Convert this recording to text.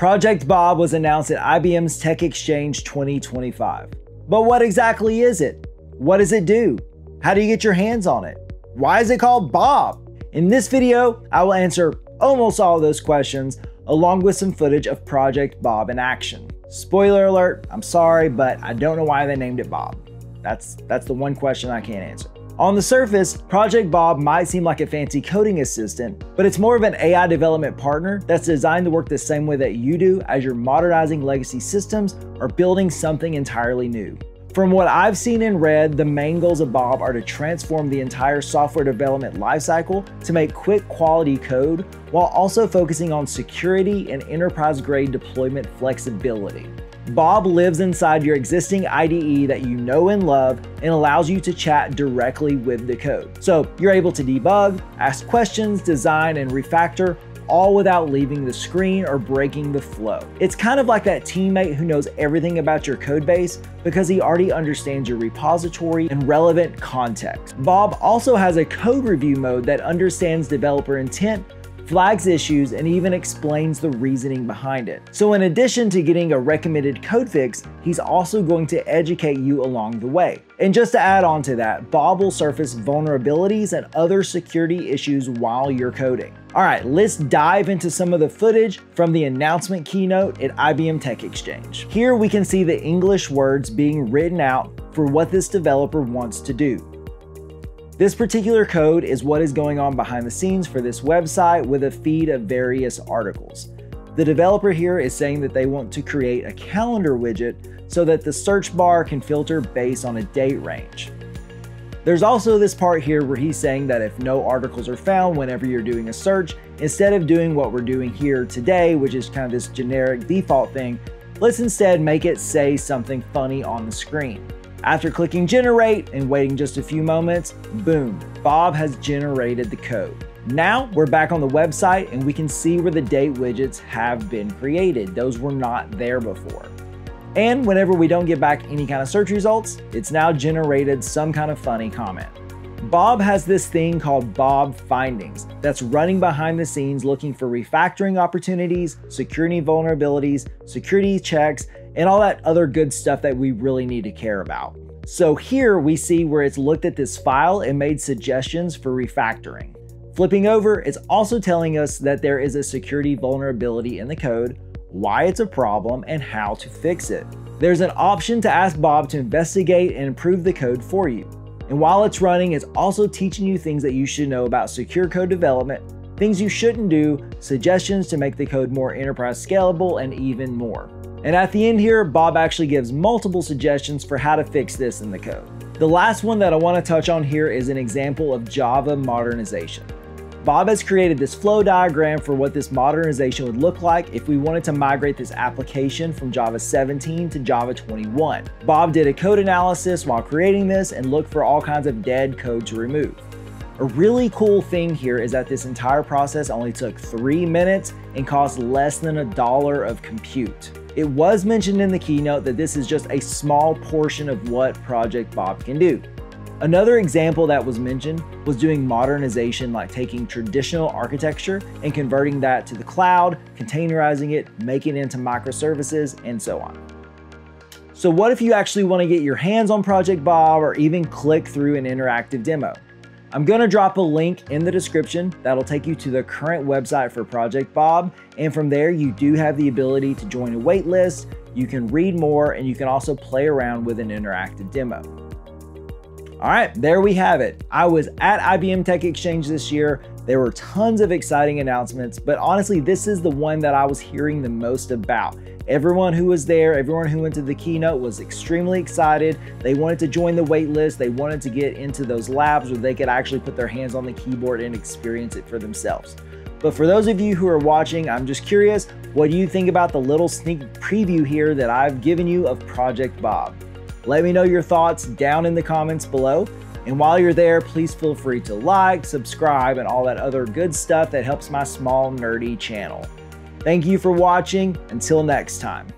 Project Bob was announced at IBM's TechXchange 2025. But what exactly is it? What does it do? How do you get your hands on it? Why is it called Bob? In this video, I will answer almost all of those questions, along with some footage of Project Bob in action. Spoiler alert, I'm sorry, but I don't know why they named it Bob. That's the one question I can't answer. On the surface, Project Bob might seem like a fancy coding assistant, but it's more of an AI development partner that's designed to work the same way that you do as you're modernizing legacy systems or building something entirely new. From what I've seen and read, the main goals of Bob are to transform the entire software development lifecycle to make quick quality code, while also focusing on security and enterprise-grade deployment flexibility. Bob lives inside your existing IDE that you know and love and allows you to chat directly with the code. So you're able to debug, ask questions, design, and refactor, all without leaving the screen or breaking the flow. It's kind of like that teammate who knows everything about your code base because he already understands your repository and relevant context. Bob also has a code review mode that understands developer intent, flags issues, and even explains the reasoning behind it. So in addition to getting a recommended code fix, he's also going to educate you along the way. And just to add on to that, Bob will surface vulnerabilities and other security issues while you're coding. All right, let's dive into some of the footage from the announcement keynote at IBM TechXchange. Here we can see the English words being written out for what this developer wants to do. This particular code is what is going on behind the scenes for this website with a feed of various articles. The developer here is saying that they want to create a calendar widget so that the search bar can filter based on a date range. There's also this part here where he's saying that if no articles are found whenever you're doing a search, instead of doing what we're doing here today, which is kind of this generic default thing, let's instead make it say something funny on the screen. After clicking generate and waiting just a few moments, boom, Bob has generated the code. Now we're back on the website and we can see where the date widgets have been created. Those were not there before. And whenever we don't get back any kind of search results, it's now generated some kind of funny comment. Bob has this thing called Bob Findings that's running behind the scenes looking for refactoring opportunities, security vulnerabilities, security checks, and all that other good stuff that we really need to care about. So here we see where it's looked at this file and made suggestions for refactoring. Flipping over, it's also telling us that there is a security vulnerability in the code, why it's a problem, and how to fix it. There's an option to ask Bob to investigate and improve the code for you. And while it's running, it's also teaching you things that you should know about secure code development, things you shouldn't do, suggestions to make the code more enterprise scalable, and even more. And at the end here, Bob actually gives multiple suggestions for how to fix this in the code. The last one that I want to touch on here is an example of Java modernization. Bob has created this flow diagram for what this modernization would look like if we wanted to migrate this application from Java 17 to Java 21. Bob did a code analysis while creating this and looked for all kinds of dead code to remove. A really cool thing here is that this entire process only took 3 minutes and cost less than $1 of compute. It was mentioned in the keynote that this is just a small portion of what Project Bob can do. Another example that was mentioned was doing modernization, like taking traditional architecture and converting that to the cloud, containerizing it, making it into microservices, and so on. So what if you actually want to get your hands on Project Bob or even click through an interactive demo? I'm gonna drop a link in the description that'll take you to the current website for Project Bob. And from there, you do have the ability to join a wait list, you can read more, and you can also play around with an interactive demo. All right, there we have it. I was at IBM TechXchange this year. There were tons of exciting announcements, but honestly, this is the one that I was hearing the most about. Everyone who was there, everyone who went to the keynote was extremely excited. They wanted to join the wait list. They wanted to get into those labs where they could actually put their hands on the keyboard and experience it for themselves. But for those of you who are watching, I'm just curious, what do you think about the little sneak preview here that I've given you of Project Bob? Let me know your thoughts down in the comments below. And while you're there, please feel free to like, subscribe, and all that other good stuff that helps my small nerdy channel. Thank you for watching. Until next time.